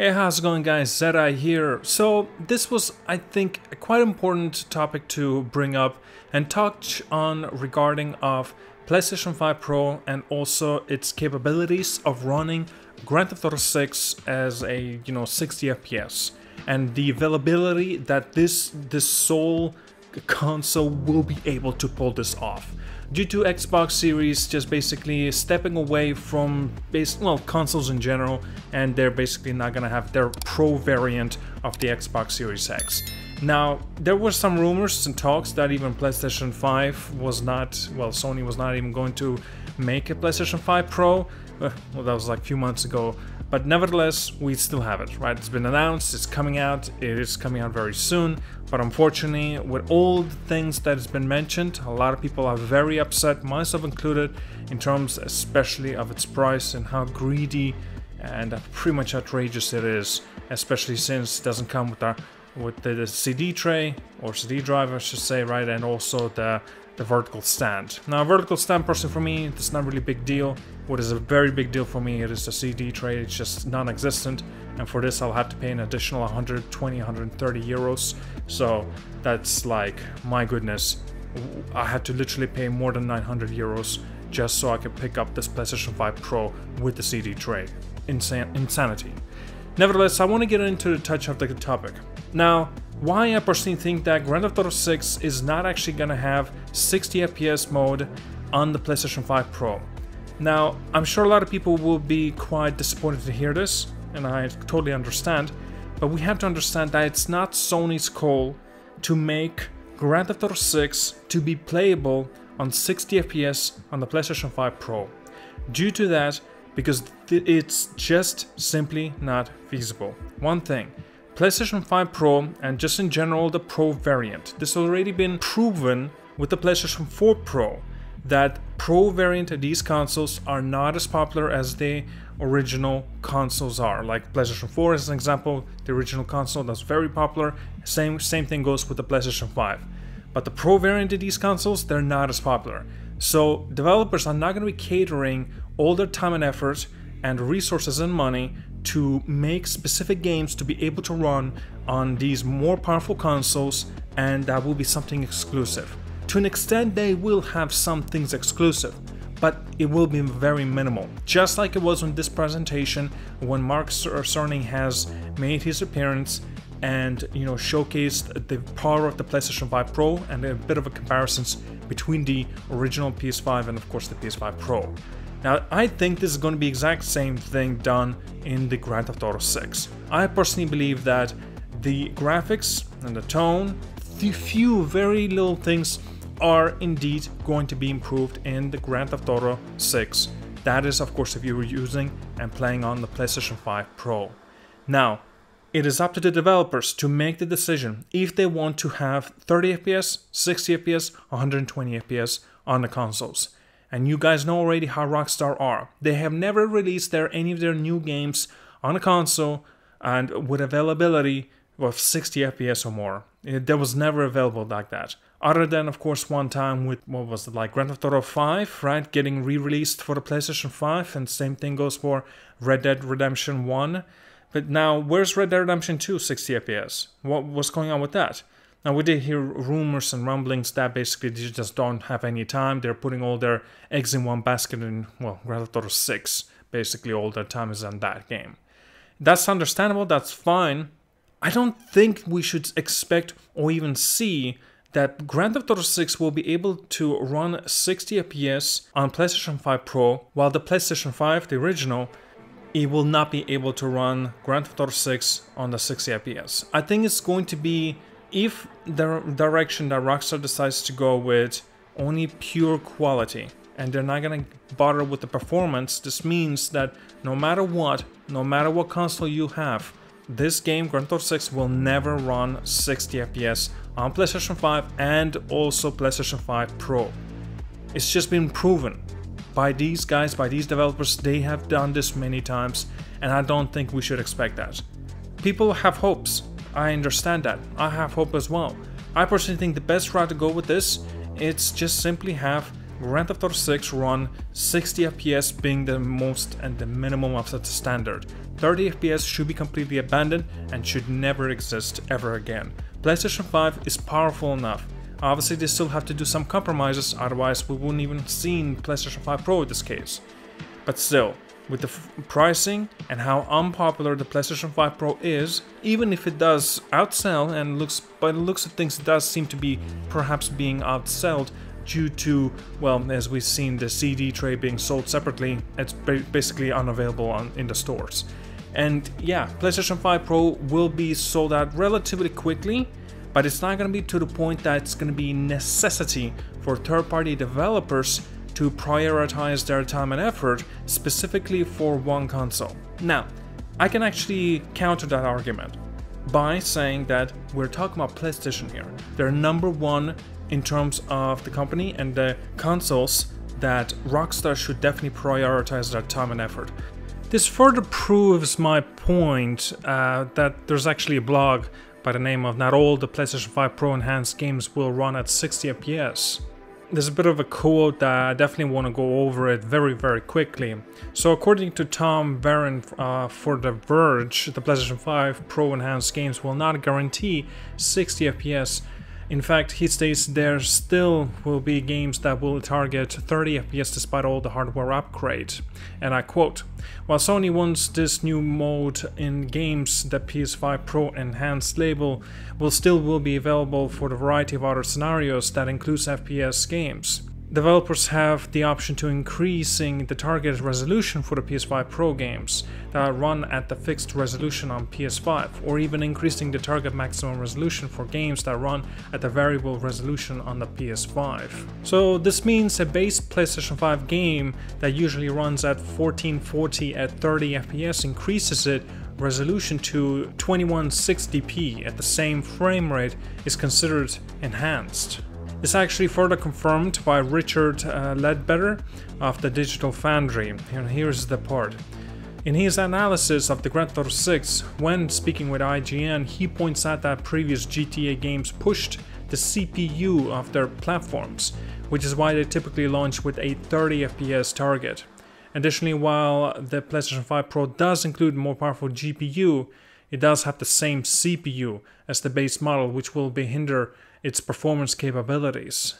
Hey, how's it going, guys? Zedai here. So this was, I think, a quite important topic to bring up and touch on regarding of PlayStation 5 Pro and also its capabilities of running Grand Theft Auto 6 as a 60 FPS and the availability that this sole console will be able to pull this off. Due to Xbox Series just basically stepping away from consoles in general, and they're basically not gonna have their Pro variant of the Xbox Series X. Now, there were some rumors and talks that even PlayStation 5 was not, Sony was not even going to make a PlayStation 5 Pro. Well, that was like a few months ago, but nevertheless, we still have it, right? It's been announced, it's coming out, it is coming out very soon, but unfortunately, with all the things that has been mentioned, a lot of people are very upset, myself included, in terms especially of its price and how greedy and pretty much outrageous it is, especially since it doesn't come with the CD tray, or CD drive, I should say, right? And also the vertical stand. Now, a vertical stand, personally, for me, it's not really a big deal. What is a very big deal for me, it is the CD tray. It's just non-existent, and for this I'll have to pay an additional 120-130 euros. So that's like, my goodness, I had to literally pay more than 900 euros just so I could pick up this PlayStation 5 Pro with the CD tray. Insanity. Nevertheless, I want to get into the touch of the topic. Now, why I personally think that Grand Theft Auto 6 is not actually going to have 60 FPS mode on the PlayStation 5 Pro. Now, I'm sure a lot of people will be quite disappointed to hear this, and I totally understand, but we have to understand that it's not Sony's call to make Grand Theft Auto 6 to be playable on 60 FPS on the PlayStation 5 Pro. Due to that, because it's just simply not feasible. One thing, PlayStation 5 Pro and just in general the Pro variant, this has already been proven with the PlayStation 4 Pro, that Pro variant of these consoles are not as popular as the original consoles are. Like PlayStation 4 as an example, the original console that's very popular, same thing goes with the PlayStation 5. But the Pro variant of these consoles, they're not as popular. So developers are not going to be catering all their time and effort and resources and money to make specific games to be able to run on these more powerful consoles, and that will be something exclusive. To an extent, they will have some things exclusive, but it will be very minimal. Just like it was on this presentation when Mark Cerny has made his appearance and showcased the power of the PlayStation 5 Pro and a bit of a comparisons between the original PS5 and of course the PS5 Pro. Now, I think this is going to be exact same thing done in the Grand Theft Auto 6. I personally believe that the graphics and the tone, the few very little things are indeed going to be improved in the Grand Theft Auto 6. That is, of course, if you were using and playing on the PlayStation 5 Pro. Now, it is up to the developers to make the decision if they want to have 30 FPS, 60 FPS, 120 FPS on the consoles. And you guys know already how Rockstar are. They have never released any of their new games on a console and with availability of 60 FPS or more. That was never available like that. Other than, of course, one time with, Grand Theft Auto 5, right? Getting re-released for the PlayStation 5, and same thing goes for Red Dead Redemption 1. But now, where's Red Dead Redemption 2 60 FPS? What's going on with that? Now, we did hear rumors and rumblings that basically they just don't have any time. They're putting all their eggs in one basket in, Grand Theft Auto 6. Basically, all their time is on that game. That's understandable. That's fine. I don't think we should expect or even see that Grand Theft Auto 6 will be able to run 60 FPS on PlayStation 5 Pro, while the PlayStation 5, the original, it will not be able to run Grand Theft Auto 6 on the 60 FPS. I think it's going to be, if the direction that Rockstar decides to go with only pure quality, and they're not going to bother with the performance, this means that no matter what console you have, this game, Grand Theft Auto 6, will never run 60 FPS on PlayStation 5 and also PlayStation 5 Pro. It's just been proven by these guys, by these developers. They have done this many times, and I don't think we should expect that. People have hopes. I understand that. I have hope as well. I personally think the best route to go with this, it's just simply have Grand Theft Auto 6 run 60 FPS being the most and the minimum of such a standard. 30 FPS should be completely abandoned and should never exist ever again. PlayStation 5 is powerful enough. Obviously they still have to do some compromises, otherwise we wouldn't even see PlayStation 5 Pro in this case. But still, with the pricing and how unpopular the PlayStation 5 Pro is, even if it does outsell and looks, by the looks of things, it does seem to be perhaps being outselled due to, well, as we've seen, the CD tray being sold separately. It's basically unavailable in the stores. And yeah, PlayStation 5 Pro will be sold out relatively quickly, but it's not going to be to the point that it's going to be necessity for third-party developers to prioritize their time and effort specifically for one console. Now, I can actually counter that argument by saying that we're talking about PlayStation here. They're number one in terms of the company and the consoles that Rockstar should definitely prioritize their time and effort. This further proves my point that there's actually a blog by the name of Not All the PlayStation 5 Pro Enhanced Games Will Run at 60 FPS. There's a bit of a quote that I definitely want to go over it very quickly. So according to Tom Barron for The Verge, the PlayStation 5 Pro Enhanced games will not guarantee 60 FPS. In fact, he states there still will be games that will target 30 FPS despite all the hardware upgrade. And I quote, "While Sony wants this new mode in games, the PS5 Pro Enhanced label will still be available for the variety of other scenarios that includes FPS games. Developers have the option to increasing the target resolution for the PS5 Pro games that run at the fixed resolution on PS5, or even increasing the target maximum resolution for games that run at the variable resolution on the PS5. So this means a base PlayStation 5 game that usually runs at 1440 at 30 FPS increases its resolution to 2160p at the same frame rate is considered enhanced. It's actually further confirmed by Richard Ledbetter of the Digital Foundry, and here's the part. In his analysis of the Grand Theft Auto 6, when speaking with IGN, he points out that previous GTA games pushed the CPU of their platforms, which is why they typically launch with a 30 FPS target. Additionally, while the PlayStation 5 Pro does include more powerful GPU, it does have the same CPU as the base model, which will hinder its performance capabilities.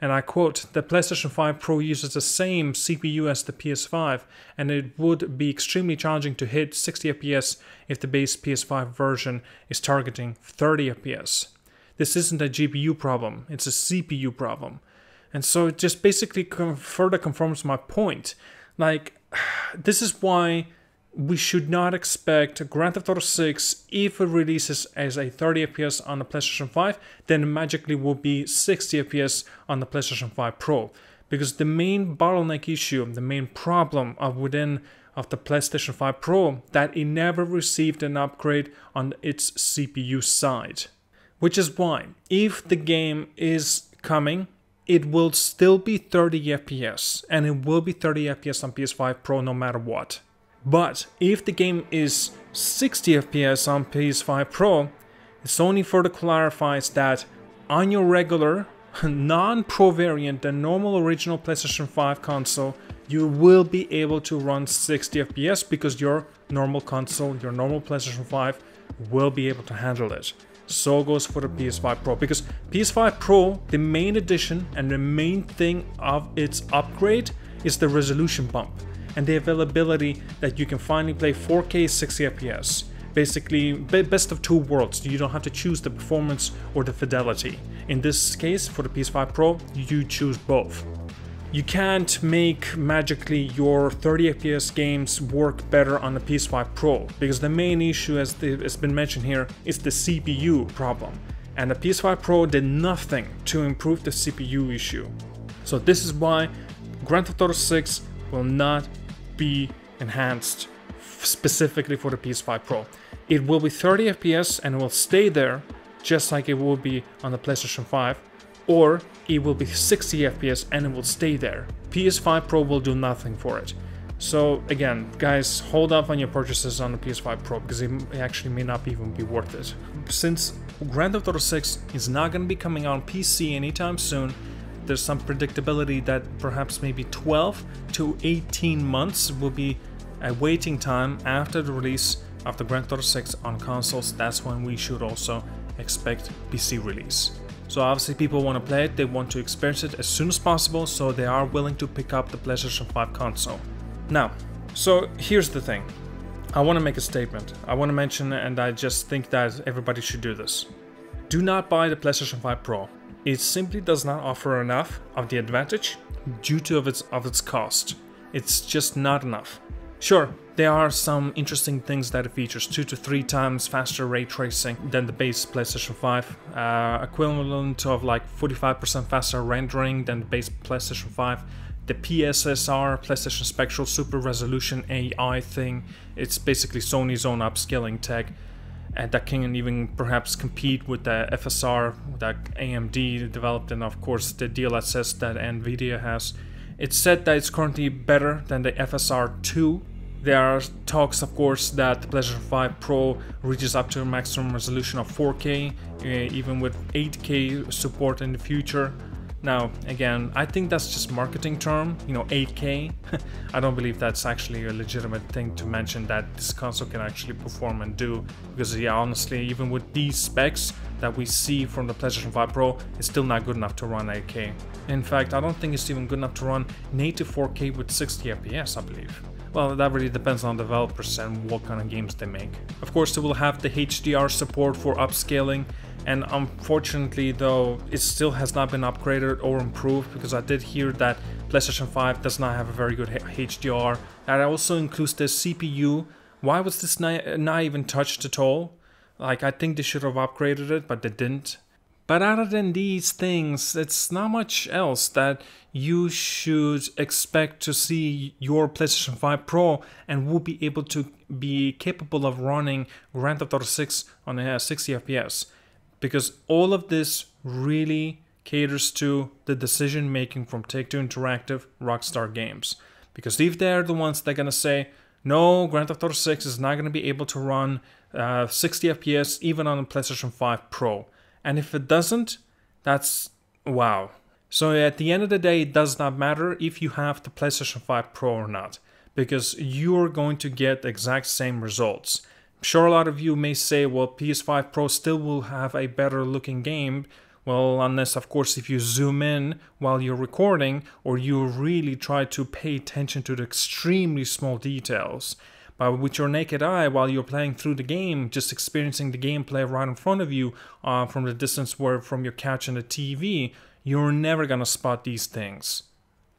And I quote, "The PlayStation 5 Pro uses the same CPU as the PS5, and it would be extremely challenging to hit 60 FPS if the base PS5 version is targeting 30 FPS. This isn't a GPU problem, it's a CPU problem." And so it just basically further confirms my point. Like, this is why we should not expect Grand Theft Auto 6, if it releases as a 30 FPS on the PlayStation 5, then magically will be 60 FPS on the PlayStation 5 Pro. Because the main bottleneck issue, the main problem of the PlayStation 5 Pro, that it never received an upgrade on its CPU side. Which is why, if the game is coming, it will still be 30 FPS, and it will be 30 FPS on PS5 Pro no matter what. But if the game is 60 FPS on PS5 Pro, Sony further clarifies that on your regular, non-Pro variant, the normal original PlayStation 5 console, you will be able to run 60 FPS because your normal console, your normal PlayStation 5 will be able to handle it. So goes for the PS5 Pro, because PS5 Pro, the main addition and the main thing of its upgrade is the resolution bump and the availability that you can finally play 4K 60 FPS. Basically best of two worlds. You don't have to choose the performance or the fidelity. In this case, for the PS5 Pro, you choose both. You can't make magically your 30 FPS games work better on the PS5 Pro, because the main issue, as has been mentioned here, is the CPU problem, and the PS5 Pro did nothing to improve the CPU issue. So this is why Grand Theft Auto 6 will not be enhanced specifically for the PS5 Pro. It will be 30 FPS and will stay there, just like it will be on the PlayStation 5, or it will be 60 FPS and it will stay there. PS5 Pro will do nothing for it. So again, guys, hold up on your purchases on the PS5 Pro, because it actually may not even be worth it. Since Grand Theft Auto 6 is not going to be coming out on PC anytime soon, there's some predictability that perhaps maybe 12 to 18 months will be a waiting time after the release of the Grand Theft Auto 6 on consoles. That's when we should also expect PC release. So obviously people want to play it, they want to experience it as soon as possible, so they are willing to pick up the PlayStation 5 console. Now, so here's the thing. I want to make a statement. I want to mention, and I just think that everybody should do this. Do not buy the PlayStation 5 Pro. It simply does not offer enough of the advantage due to its cost. It's just not enough. Sure, there are some interesting things that it features, 2 to 3 times faster ray tracing than the base PlayStation 5, equivalent of like 45% faster rendering than the base PlayStation 5, the PSSR, PlayStation Spectral Super Resolution AI thing. It's basically Sony's own upscaling tech, and that can even perhaps compete with the FSR that AMD developed, and of course the DLSS that NVIDIA has. It's said that it's currently better than the FSR 2. There are talks, of course, that the PlayStation 5 Pro reaches up to a maximum resolution of 4K, even with 8K support in the future. Now, again, I think that's just marketing term, you know, 8K. I don't believe that's actually a legitimate thing to mention that this console can actually perform and do, because yeah, honestly, even with these specs that we see from the PlayStation 5 Pro, it's still not good enough to run 8K. In fact, I don't think it's even good enough to run native 4K with 60 FPS, I believe. Well, that really depends on developers and what kind of games they make. Of course, they will have the HDR support for upscaling, and unfortunately though, it still has not been upgraded or improved, because I did hear that PlayStation 5 does not have a very good HDR. That also includes the CPU. Why was this not even touched at all? Like, I think they should have upgraded it, but they didn't. But other than these things, it's not much else that you should expect to see your PlayStation 5 Pro and will be able to be capable of running Grand Theft Auto 6 on 60 FPS. Because all of this really caters to the decision making from Take-Two Interactive, Rockstar Games. Because if they're the ones that are going to say, no, Grand Theft Auto 6 is not going to be able to run 60 FPS even on the PlayStation 5 Pro. And if it doesn't, that's wow. So at the end of the day, it does not matter if you have the PlayStation 5 Pro or not, because you're going to get the exact same results. I'm sure a lot of you may say, well, PS5 Pro still will have a better looking game. Well, unless, of course, if you zoom in while you're recording, or you really try to pay attention to the extremely small details. But with your naked eye, while you're playing through the game, just experiencing the gameplay right in front of you from the distance where from your couch and the TV, you're never gonna spot these things.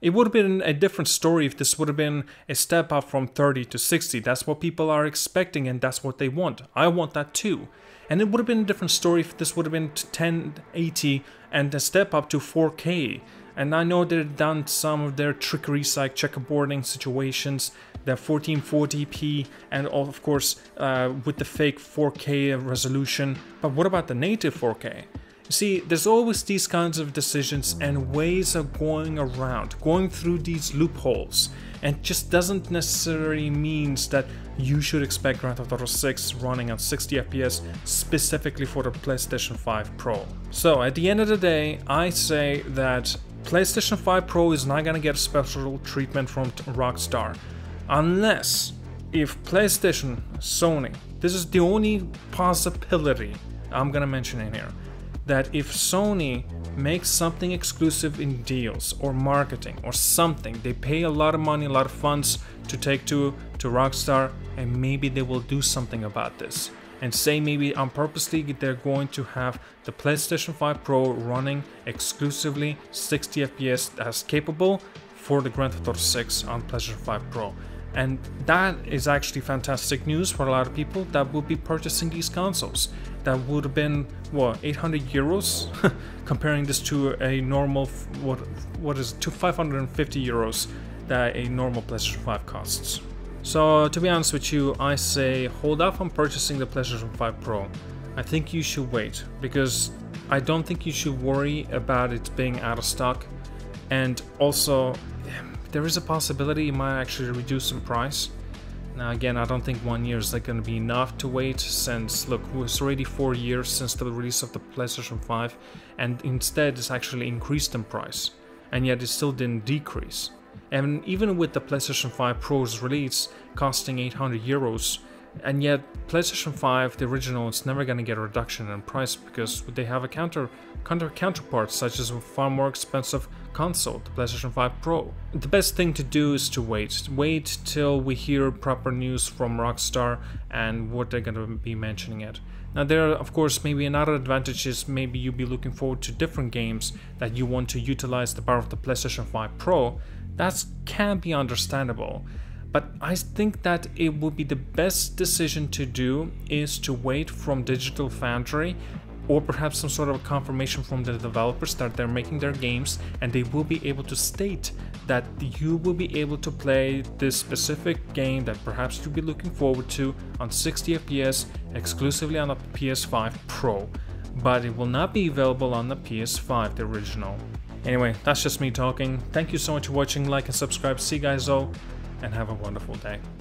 It would have been a different story if this would have been a step up from 30 to 60. That's what people are expecting, and that's what they want. I want that too. And it would have been a different story if this would have been 1080 and a step up to 4K. And I know they've done some of their trickeries like checkerboarding situations, the 1440p, and all, of course, with the fake 4K resolution. But what about the native 4K? See, there's always these kinds of decisions and ways of going around, going through these loopholes, and just doesn't necessarily means that you should expect Grand Theft Auto 6 running on 60 FPS specifically for the PlayStation 5 Pro. So at the end of the day, I say that PlayStation 5 Pro is not gonna get a special treatment from Rockstar, unless if PlayStation, Sony, this is the only possibility I'm gonna mention in here, that if Sony makes something exclusive in deals or marketing or something, they pay a lot of money, a lot of funds to Take-Two, to Rockstar, and maybe they will do something about this. And say maybe on purposely they're going to have the PlayStation 5 Pro running exclusively 60 FPS as capable for the Grand Theft Auto 6 on PlayStation 5 Pro. And that is actually fantastic news for a lot of people that will be purchasing these consoles. That would have been, what, 800 euros? Comparing this to a normal, what is it, to 550 euros that a normal PlayStation 5 costs. So, to be honest with you, I say hold off on purchasing the PlayStation 5 Pro. I think you should wait, because I don't think you should worry about it being out of stock. And also, there is a possibility it might actually reduce in price. Now again, I don't think 1 year is going to be enough to wait, since look, it's already 4 years since the release of the PlayStation 5, and instead it's actually increased in price, and yet it still didn't decrease. And even with the PlayStation 5 Pro's release costing 800 euros, and yet PlayStation 5, the original, it's never going to get a reduction in price because they have a counterpart, such as a far more expensive console, the PlayStation 5 Pro. The best thing to do is to wait till we hear proper news from Rockstar and what they're going to be mentioning it. Now there, of course, maybe another advantage is maybe you'll be looking forward to different games that you want to utilize the power of the PlayStation 5 Pro. That can be understandable. But I think that it would be the best decision to do is to wait from Digital Foundry or perhaps some sort of confirmation from the developers that they're making their games, and they will be able to state that you will be able to play this specific game that perhaps you'll be looking forward to on 60 FPS exclusively on the PS5 Pro, but it will not be available on the PS5, the original. Anyway, that's just me talking. Thank you so much for watching, like and subscribe, see you guys all, and have a wonderful day.